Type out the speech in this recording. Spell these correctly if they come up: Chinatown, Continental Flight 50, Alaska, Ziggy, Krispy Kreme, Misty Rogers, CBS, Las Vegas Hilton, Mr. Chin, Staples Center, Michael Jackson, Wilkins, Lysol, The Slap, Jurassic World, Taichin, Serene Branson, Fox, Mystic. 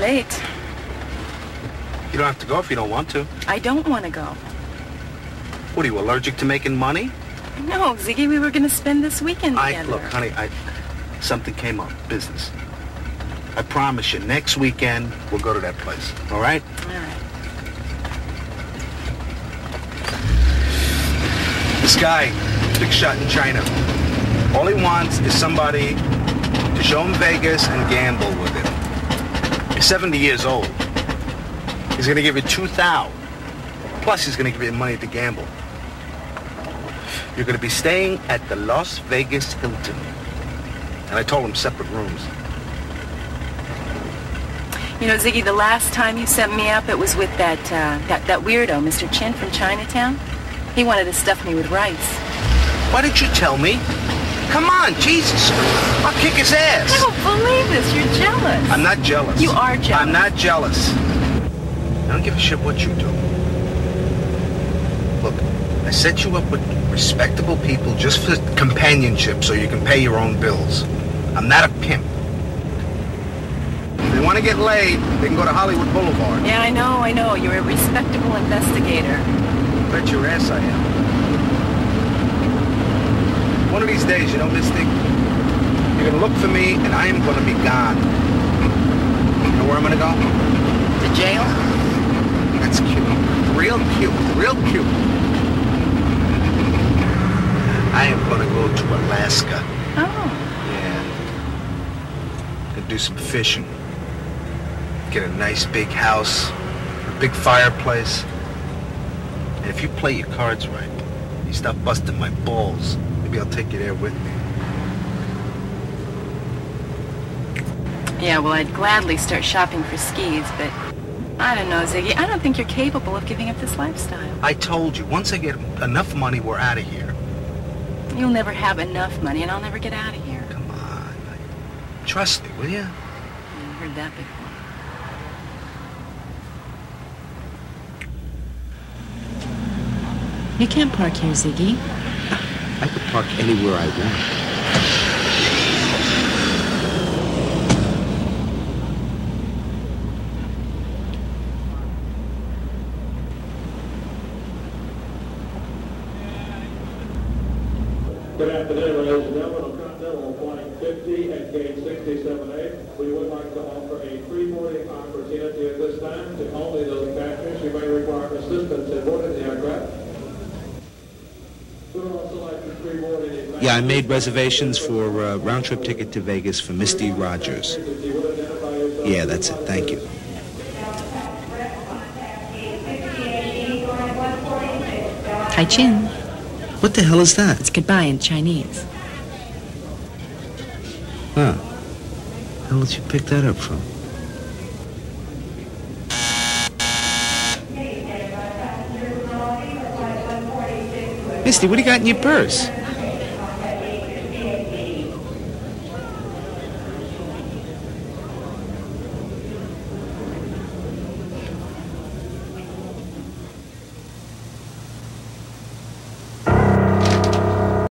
Late. You don't have to go if you don't want to. I don't want to go. What, are you allergic to making money? No, Ziggy, we were going to spend this weekend together. Look, honey, something came up, business. I promise you, next weekend, we'll go to that place, all right? All right. This guy, big shot in China. All he wants is somebody to show him Vegas and gamble with him. 70 years old. He's gonna give you 2,000. Plus he's gonna give you money to gamble. You're gonna be staying at the Las Vegas Hilton. And I told him separate rooms. You know, Ziggy, the last time you sent me up, it was with that weirdo, Mr. Chin from Chinatown. He wanted to stuff me with rice. Why didn't you tell me? Come on, Jesus. I'll kick his ass. I don't believe this. You're jealous. I'm not jealous. You are jealous. I'm not jealous. I don't give a shit what you do. Look, I set you up with respectable people just for companionship so you can pay your own bills. I'm not a pimp. If they want to get laid, they can go to Hollywood Boulevard. Yeah, I know. You're a respectable investigator. Bet your ass I am. One of these days, you know, Mystic, you're going to look for me, and I am going to be gone. You know where I'm going to go? To jail? That's cute. Real cute. Real cute. I am going to go to Alaska. Oh. Yeah. Going to do some fishing. Get a nice big house, a big fireplace. And if you play your cards right, you stop busting my balls. Maybe I'll take you there with me. Yeah, well, I'd gladly start shopping for skis, but I don't know, Ziggy. I don't think you're capable of giving up this lifestyle. I told you, once I get enough money, we're out of here. You'll never have enough money, and I'll never get out of here. Come on. Trust me, will you? I've heard that before. You can't park here, Ziggy. I could park anywhere I want. Good afternoon, ladies and gentlemen. On Continental Flight 50 at gate 67A, we would like to offer a free boarding opportunity at this time to only those passengers who may require assistance in boarding the aircraft. Yeah, I made reservations for a round-trip ticket to Vegas for Misty Rogers. Yeah, that's it. Thank you. Taichin. What the hell is that? It's goodbye in Chinese. Huh. How did you pick that up from? Misty, what do you got in your purse?